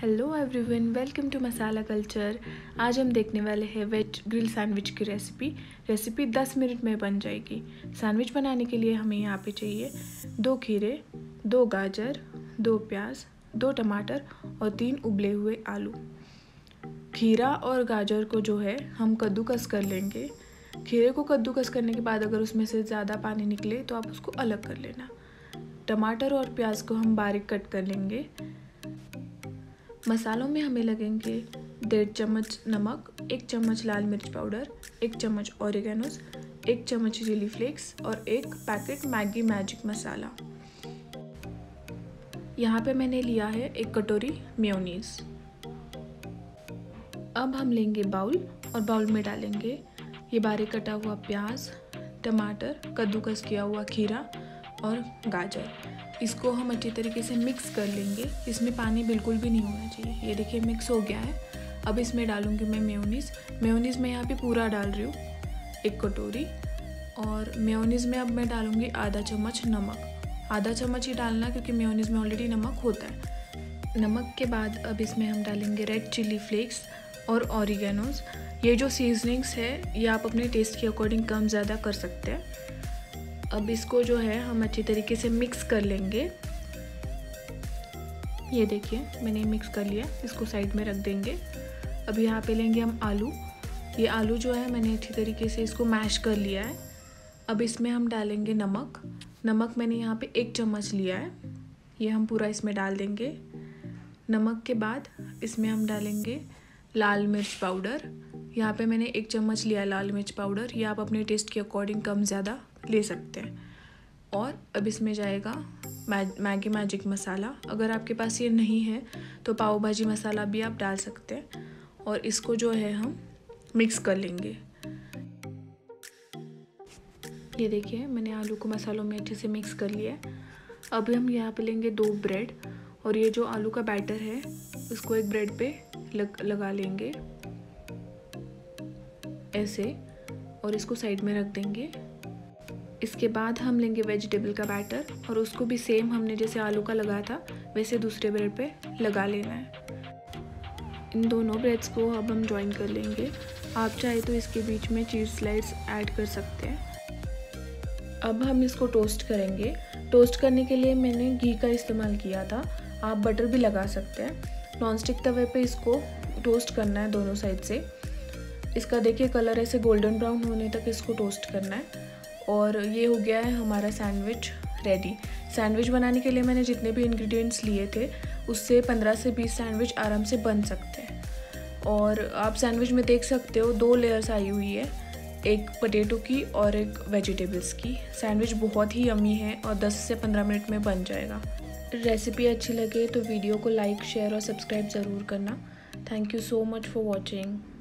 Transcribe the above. Hello everyone, welcome to Masala culture. आज हम देखने वाले हैं वेज ग्रिल सैंडविच की रेसिपी 10 मिनट में बन जाएगी। सैंडविच बनाने के लिए हमें यहाँ पे चाहिए 2 खीरे, 2 गाजर, 2 प्याज, 2 टमाटर और 3 उबले हुए आलू। खीरा और गाजर को जो है हम कद्दूकस कर लेंगे। खीरे को कद्दूकस करने के बाद अगर उसमें से ज़्यादा पानी निकले तो आप उसको अलग कर लेना। टमाटर और प्याज को हम बारीक कट कर लेंगे। मसालों में हमें लगेंगे 1.5 चम्मच नमक, 1 चम्मच लाल मिर्च पाउडर, 1 चम्मच ओरिगेनोस, 1 चम्मच चिली फ्लेक्स और 1 पैकेट मैगी मैजिक मसाला। यहाँ पे मैंने लिया है 1 कटोरी मेयोनीज। अब हम लेंगे बाउल और बाउल में डालेंगे ये बारीक कटा हुआ प्याज, टमाटर, कद्दूकस किया हुआ खीरा और गाजर। इसको हम अच्छी तरीके से मिक्स कर लेंगे। इसमें पानी बिल्कुल भी नहीं होना चाहिए। ये देखिए मिक्स हो गया है। अब इसमें डालूंगी मैं मेयोनीज़। मैं यहाँ पे पूरा डाल रही हूँ 1 कटोरी। और मेयोनीज़ में अब मैं डालूंगी आधा चम्मच नमक। आधा चम्मच ही डालना क्योंकि मेयोनीज़ में ऑलरेडी नमक होता है। नमक के बाद अब इसमें हम डालेंगे रेड चिली फ्लेक्स और ऑरिगेनोस। ये जो सीजनिंग्स है ये आप अपने टेस्ट के अकॉर्डिंग कम ज़्यादा कर सकते हैं। अब इसको जो है हम अच्छी तरीके से मिक्स कर लेंगे। ये देखिए मैंने मिक्स कर लिया, इसको साइड में रख देंगे। अब यहाँ पे लेंगे हम आलू। ये आलू जो है मैंने अच्छी तरीके से इसको मैश कर लिया है। अब इसमें हम डालेंगे नमक। मैंने यहाँ पे 1 चम्मच लिया है, ये हम पूरा इसमें डाल देंगे। नमक के बाद इसमें हम डालेंगे लाल मिर्च पाउडर। यहाँ पे मैंने 1 चम्मच लिया लाल मिर्च पाउडर। ये आप अपने टेस्ट के अकॉर्डिंग कम ज़्यादा ले सकते हैं। और अब इसमें जाएगा मैगी मैजिक मसाला। अगर आपके पास ये नहीं है तो पाव भाजी मसाला भी आप डाल सकते हैं। और इसको जो है हम मिक्स कर लेंगे। ये देखिए मैंने आलू को मसालों में अच्छे से मिक्स कर लिया है। अब हम यहाँ पे लेंगे 2 ब्रेड और ये जो आलू का बैटर है उसको एक ब्रेड पे लगा लेंगे ऐसे और इसको साइड में रख देंगे। इसके बाद हम लेंगे वेजिटेबल का बैटर और उसको भी सेम हमने जैसे आलू का लगा था वैसे दूसरे ब्रेड पे लगा लेना है। इन दोनों ब्रेड्स को अब हम जॉइन कर लेंगे। आप चाहे तो इसके बीच में चीज़ स्लाइस ऐड कर सकते हैं। अब हम इसको टोस्ट करेंगे। टोस्ट करने के लिए मैंने घी का इस्तेमाल किया था, आप बटर भी लगा सकते हैं। नॉनस्टिक तवे पे इसको टोस्ट करना है दोनों साइड से। इसका देखिए कलर ऐसे गोल्डन ब्राउन होने तक इसको टोस्ट करना है। और ये हो गया है हमारा सैंडविच रेडी। सैंडविच बनाने के लिए मैंने जितने भी इंग्रेडिएंट्स लिए थे उससे 15 से 20 सैंडविच आराम से बन सकते हैं। और आप सैंडविच में देख सकते हो 2 लेयर्स आई हुई है, एक पोटैटो की और एक वेजिटेबल्स की। सैंडविच बहुत ही यम्मी है और 10 से 15 मिनट में बन जाएगा। रेसिपी अच्छी लगे तो वीडियो को लाइक, शेयर और सब्सक्राइब ज़रूर करना। Thank you so much for watching.